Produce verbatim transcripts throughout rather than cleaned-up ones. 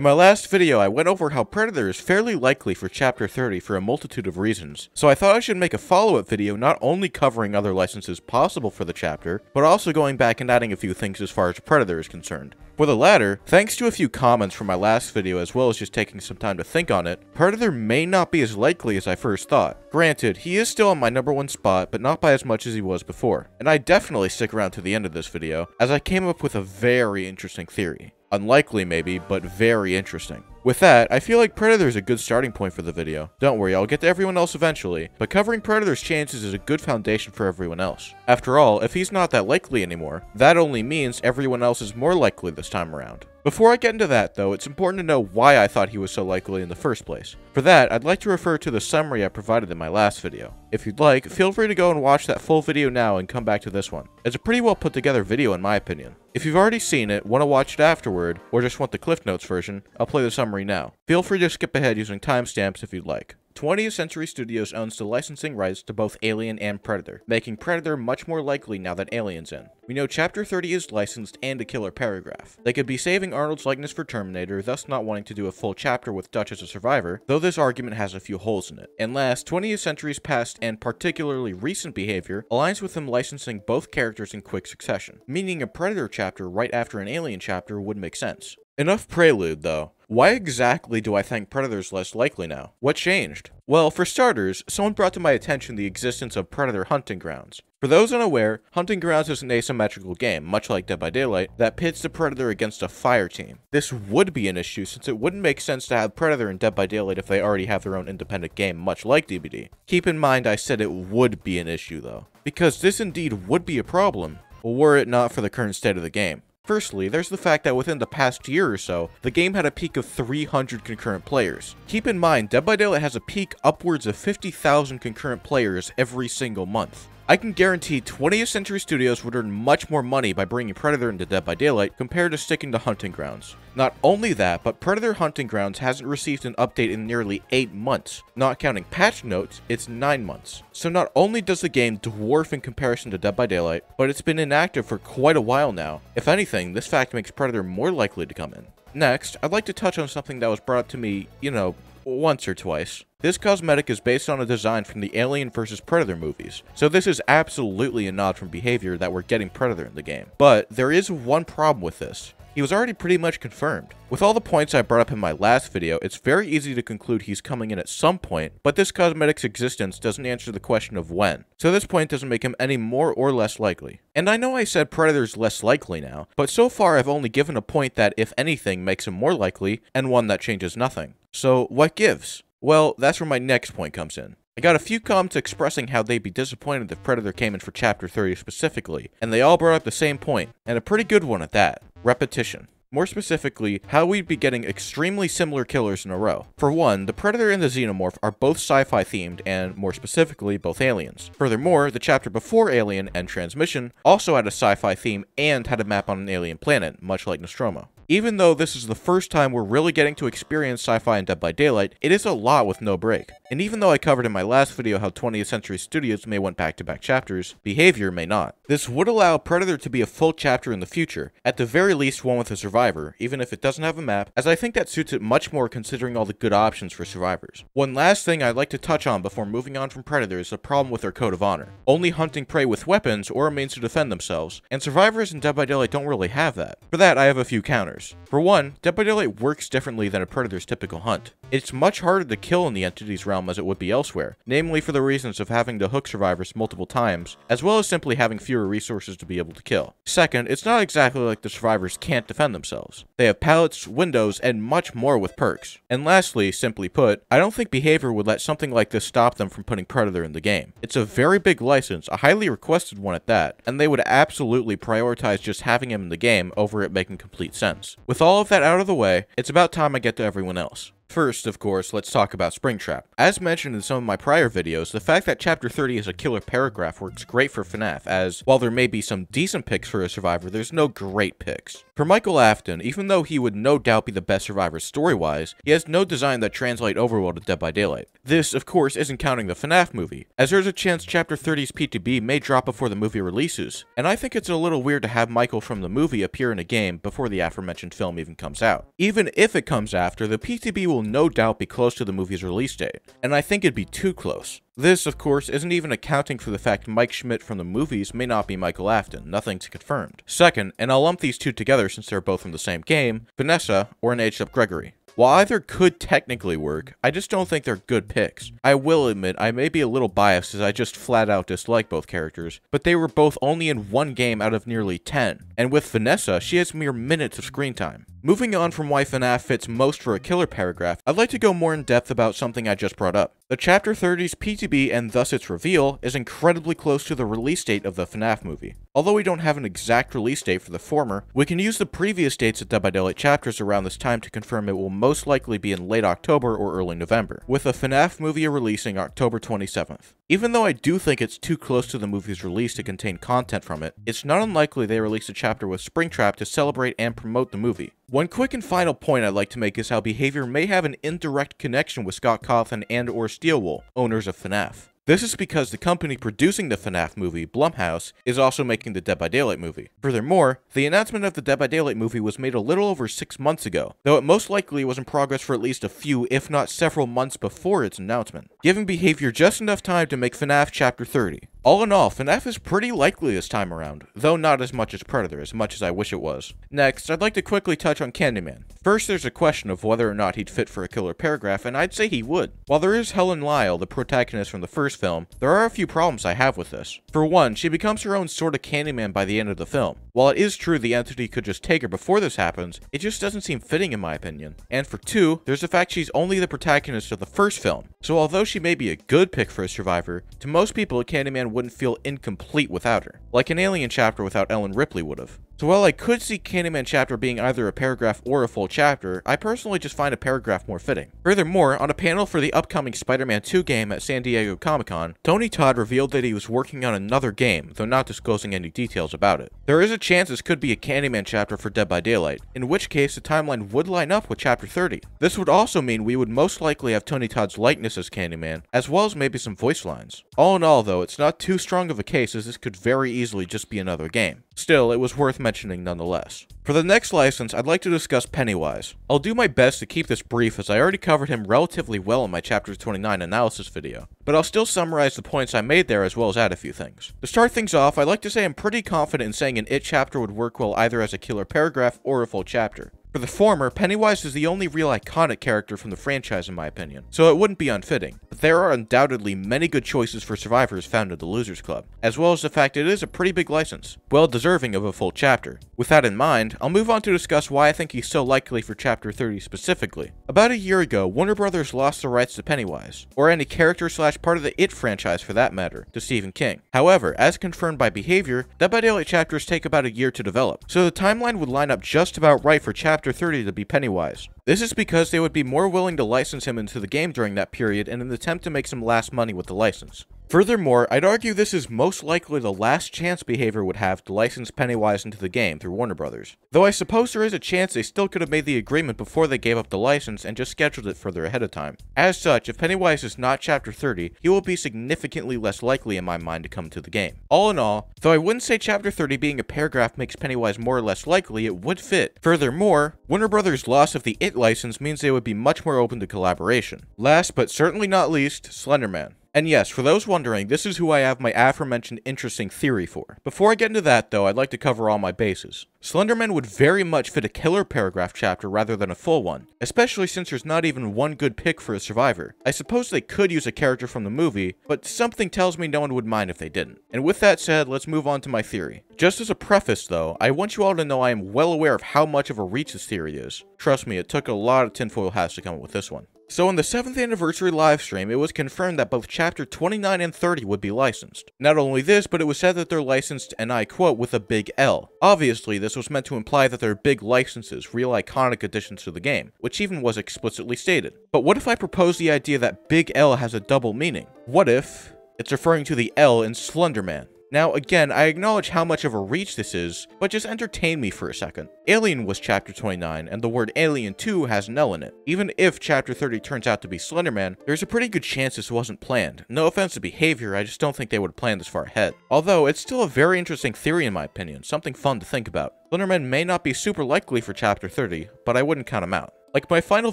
In my last video, I went over how Predator is fairly likely for Chapter thirty for a multitude of reasons, so I thought I should make a follow-up video not only covering other licenses possible for the chapter, but also going back and adding a few things as far as Predator is concerned. For the latter, thanks to a few comments from my last video as well as just taking some time to think on it, Predator may not be as likely as I first thought. Granted, he is still on my number one spot, but not by as much as he was before, and I definitely stick around to the end of this video, as I came up with a very interesting theory. Unlikely maybe, but very interesting. With that, I feel like Predator is a good starting point for the video. Don't worry, I'll get to everyone else eventually, but covering Predator's chances is a good foundation for everyone else. After all, if he's not that likely anymore, that only means everyone else is more likely this time around. Before I get into that, though, it's important to know why I thought he was so likely in the first place. For that, I'd like to refer to the summary I provided in my last video. If you'd like, feel free to go and watch that full video now and come back to this one. It's a pretty well put together video in my opinion. If you've already seen it, want to watch it afterward, or just want the Cliff Notes version, I'll play the summary now. Feel free to skip ahead using timestamps if you'd like. twentieth Century Studios owns the licensing rights to both Alien and Predator, making Predator much more likely now that Alien's in. We know Chapter thirty is licensed and a killer paragraph. They could be saving Arnold's likeness for Terminator, thus not wanting to do a full chapter with Dutch as a survivor, though this argument has a few holes in it. And last, twentieth Century's past and particularly recent behavior aligns with them licensing both characters in quick succession, meaning a Predator chapter right after an Alien chapter would make sense. Enough prelude though. Why exactly do I think Predator's less likely now? What changed? Well, for starters, someone brought to my attention the existence of Predator hunting grounds. For those unaware, hunting grounds is an asymmetrical game, much like Dead by Daylight, that pits the Predator against a fire team. This would be an issue since it wouldn't make sense to have Predator and Dead by Daylight if they already have their own independent game, much like D B D. Keep in mind I said it would be an issue though, because this indeed would be a problem, were it not for the current state of the game. Firstly, there's the fact that within the past year or so, the game had a peak of three hundred concurrent players. Keep in mind, Dead by Daylight has a peak upwards of fifty thousand concurrent players every single month. I can guarantee twentieth Century Studios would earn much more money by bringing Predator into Dead by Daylight compared to sticking to hunting grounds. Not only that, but Predator hunting grounds hasn't received an update in nearly eight months. Not counting patch notes, it's nine months. So not only does the game dwarf in comparison to Dead by Daylight, but it's been inactive for quite a while now. If anything, this fact makes Predator more likely to come in. Next, I'd like to touch on something that was brought up to me, you know, once or twice. This cosmetic is based on a design from the Alien versus. Predator movies, so this is absolutely a nod from behavior that we're getting Predator in the game. But there is one problem with this. He was already pretty much confirmed. With all the points I brought up in my last video, it's very easy to conclude he's coming in at some point, but this cosmetic's existence doesn't answer the question of when, so this point doesn't make him any more or less likely. And I know I said Predator's less likely now, but so far I've only given a point that, if anything, makes him more likely, and one that changes nothing. So what gives? Well, that's where my next point comes in. I got a few comments expressing how they'd be disappointed if Predator came in for Chapter thirty specifically, and they all brought up the same point, and a pretty good one at that. Repetition. More specifically, how we'd be getting extremely similar killers in a row. For one, the Predator and the Xenomorph are both sci-fi themed and, more specifically, both aliens. Furthermore, the chapter before Alien and Transmission also had a sci-fi theme and had a map on an alien planet, much like Nostromo. Even though this is the first time we're really getting to experience sci-fi in Dead by Daylight, it is a lot with no break. And even though I covered in my last video how twentieth Century Studios may want back-to-back chapters, behavior may not. This would allow Predator to be a full chapter in the future, at the very least one with a survivor, even if it doesn't have a map, as I think that suits it much more considering all the good options for survivors. One last thing I'd like to touch on before moving on from Predator is the problem with their code of honor. Only hunting prey with weapons or a means to defend themselves, and survivors in Dead by Daylight don't really have that. For that, I have a few counters. For one, Dead by Daylight works differently than a Predator's typical hunt. It's much harder to kill in the entity's realm as it would be elsewhere, namely for the reasons of having to hook survivors multiple times, as well as simply having fewer resources to be able to kill. Second, it's not exactly like the survivors can't defend themselves. They have pallets, windows, and much more with perks. And lastly, simply put, I don't think behavior would let something like this stop them from putting Predator in the game. It's a very big license, a highly requested one at that, and they would absolutely prioritize just having him in the game over it making complete sense. With all of that out of the way, it's about time I get to everyone else. First, of course, let's talk about Springtrap. As mentioned in some of my prior videos, the fact that chapter thirty is a killer paragraph works great for FNAF, as while there may be some decent picks for a survivor, there's no great picks. For Michael Afton, even though he would no doubt be the best survivor story-wise, he has no design that translates over well to Dead by Daylight. This, of course, isn't counting the FNAF movie, as there's a chance chapter thirty's P T B may drop before the movie releases, and I think it's a little weird to have Michael from the movie appear in a game before the aforementioned film even comes out. Even if it comes after, the P T B will no doubt be close to the movie's release date, and I think it'd be too close. This, of course, isn't even accounting for the fact Mike Schmidt from the movies may not be Michael Afton, nothing's confirmed. Second, and I'll lump these two together since they're both from the same game, Vanessa or an aged-up Gregory. While either could technically work, I just don't think they're good picks. I will admit, I may be a little biased as I just flat out dislike both characters, but they were both only in one game out of nearly ten, and with Vanessa, she has mere minutes of screen time. Moving on from why FNAF fits most for a killer paragraph, I'd like to go more in depth about something I just brought up. The chapter thirty's P T B and thus its reveal is incredibly close to the release date of the FNAF movie. Although we don't have an exact release date for the former, we can use the previous dates of Dead by Daylight chapters around this time to confirm it will most likely be in late October or early November, with the FNAF movie releasing October twenty-seventh. Even though I do think it's too close to the movie's release to contain content from it, it's not unlikely they release a chapter with Springtrap to celebrate and promote the movie. One quick and final point I'd like to make is how behavior may have an indirect connection with Scott Cawthon and or Steel Wool, owners of FNAF. This is because the company producing the FNAF movie, Blumhouse, is also making the Dead by Daylight movie. Furthermore, the announcement of the Dead by Daylight movie was made a little over six months ago, though it most likely was in progress for at least a few, if not several months before its announcement, giving behavior just enough time to make FNAF chapter thirty. All in all, FNAF is pretty likely this time around, though not as much as Predator, as much as I wish it was. Next, I'd like to quickly touch on Candyman. First, there's a question of whether or not he'd fit for a killer paragraph, and I'd say he would. While there is Helen Lyle, the protagonist from the first film, there are a few problems I have with this. For one, she becomes her own sort of Candyman by the end of the film. While it is true the entity could just take her before this happens, it just doesn't seem fitting in my opinion. And for two, there's the fact she's only the protagonist of the first film, so although she may be a good pick for a survivor, to most people, Candyman wouldn't feel incomplete without her, like an Alien chapter without Ellen Ripley would have. So while I could see Candyman chapter being either a paragraph or a full chapter, I personally just find a paragraph more fitting. Furthermore, on a panel for the upcoming Spider-Man two game at San Diego Comic-Con, Tony Todd revealed that he was working on another game, though not disclosing any details about it. There is a chance this could be a Candyman chapter for Dead by Daylight, in which case the timeline would line up with chapter thirty. This would also mean we would most likely have Tony Todd's likeness as Candyman, as well as maybe some voice lines. All in all though, it's not too strong of a case as this could very easily just be another game. Still, it was worth mentioning. mentioning nonetheless. For the next license, I'd like to discuss Pennywise. I'll do my best to keep this brief as I already covered him relatively well in my chapter twenty-nine analysis video, but I'll still summarize the points I made there as well as add a few things. To start things off, I'd like to say I'm pretty confident in saying an It chapter would work well either as a killer paragraph or a full chapter. For the former, Pennywise is the only real iconic character from the franchise in my opinion, so it wouldn't be unfitting, but there are undoubtedly many good choices for survivors found at the Losers Club, as well as the fact it is a pretty big license, well deserving of a full chapter. With that in mind, I'll move on to discuss why I think he's so likely for chapter thirty specifically. About a year ago, Warner Brothers lost the rights to Pennywise, or any character slash part of the It franchise for that matter, to Stephen King. However, as confirmed by Behavior, Dead by Daylight chapters take about a year to develop, so the timeline would line up just about right for chapter chapter thirty to be Pennywise. This is because they would be more willing to license him into the game during that period in an attempt to make some last money with the license. Furthermore, I'd argue this is most likely the last chance Behavior would have to license Pennywise into the game through Warner Brothers, though I suppose there is a chance they still could have made the agreement before they gave up the license and just scheduled it further ahead of time. As such, if Pennywise is not chapter thirty, he will be significantly less likely in my mind to come to the game. All in all, though I wouldn't say chapter thirty being a paragraph makes Pennywise more or less likely, it would fit. Furthermore, Warner Brothers' loss of the It license means they would be much more open to collaboration. Last but certainly not least, Slenderman. And yes, for those wondering, this is who I have my aforementioned interesting theory for. Before I get into that though, I'd like to cover all my bases. Slenderman would very much fit a killer paragraph chapter rather than a full one, especially since there's not even one good pick for a survivor. I suppose they could use a character from the movie, but something tells me no one would mind if they didn't. And with that said, let's move on to my theory. Just as a preface though, I want you all to know I am well aware of how much of a reach this theory is. Trust me, it took a lot of tinfoil hats to come up with this one. So on the seventh anniversary livestream, it was confirmed that both chapter twenty-nine and thirty would be licensed. Not only this, but it was said that they're licensed, and I quote, with a big L. Obviously, this was meant to imply that they're big licenses, real iconic additions to the game, which even was explicitly stated. But what if I propose the idea that big L has a double meaning? What if it's referring to the L in Slenderman? Now, again, I acknowledge how much of a reach this is, but just entertain me for a second. Alien was chapter twenty-nine, and the word Alien two has an L in it. Even if chapter thirty turns out to be Slenderman, there's a pretty good chance this wasn't planned. No offense to Behavior, I just don't think they would plan this far ahead. Although, it's still a very interesting theory in my opinion, something fun to think about. Slenderman may not be super likely for chapter thirty, but I wouldn't count him out. Like my final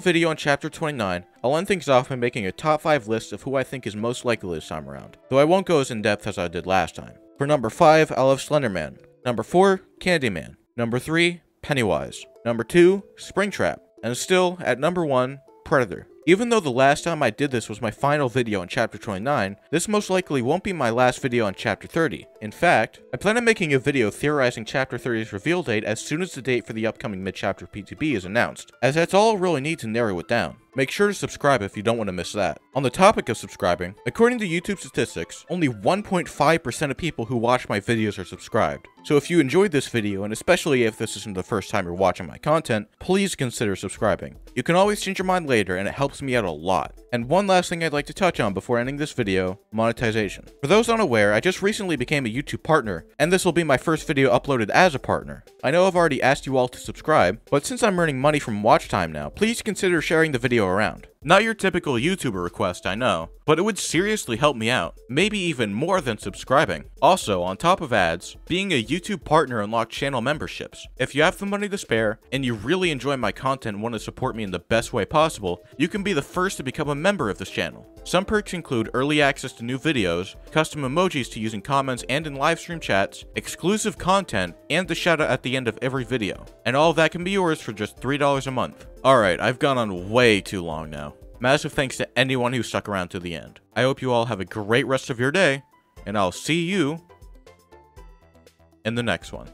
video on chapter twenty-nine, I'll end things off by making a top five list of who I think is most likely this time around, though I won't go as in depth as I did last time. For number five, I'll have Slenderman. Number four, Candyman. Number three, Pennywise. Number two, Springtrap. And still, at number one, Predator. Even though the last time I did this was my final video on chapter twenty-nine, this most likely won't be my last video on chapter thirty. In fact, I plan on making a video theorizing chapter thirty's reveal date as soon as the date for the upcoming mid-chapter P T B is announced, as that's all I'll really need to narrow it down. Make sure to subscribe if you don't want to miss that. On the topic of subscribing, according to YouTube statistics, only one point five percent of people who watch my videos are subscribed. So if you enjoyed this video, and especially if this isn't the first time you're watching my content, please consider subscribing. You can always change your mind later, and it helps me out a lot. And one last thing I'd like to touch on before ending this video, monetization. For those unaware, I just recently became a YouTube partner, and this will be my first video uploaded as a partner. I know I've already asked you all to subscribe, but since I'm earning money from watch time now, please consider sharing the video around. Not your typical YouTuber request, I know, but it would seriously help me out, maybe even more than subscribing. Also, on top of ads, being a YouTube partner unlocks channel memberships. If you have the money to spare, and you really enjoy my content and want to support me in the best way possible, you can be the first to become a member of this channel. Some perks include early access to new videos, custom emojis to use in comments and in livestream chats, exclusive content, and the shoutout at the end of every video. And all of that can be yours for just three dollars a month. Alright, I've gone on way too long now. Massive thanks to anyone who stuck around to the end. I hope you all have a great rest of your day, and I'll see you in the next one.